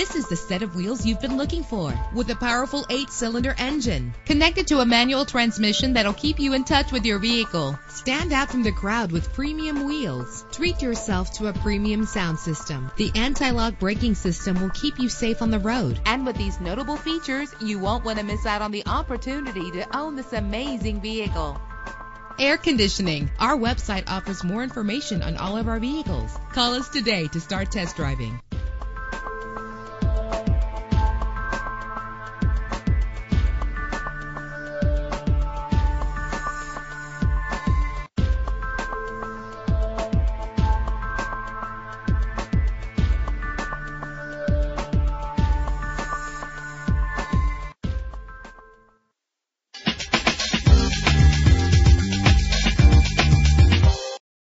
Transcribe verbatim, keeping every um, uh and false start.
This is the set of wheels you've been looking for, with a powerful eight-cylinder engine connected to a manual transmission that'll keep you in touch with your vehicle. Stand out from the crowd with premium wheels. Treat yourself to a premium sound system. The anti-lock braking system will keep you safe on the road. And with these notable features, you won't want to miss out on the opportunity to own this amazing vehicle. Air conditioning. Our website offers more information on all of our vehicles. Call us today to start test driving.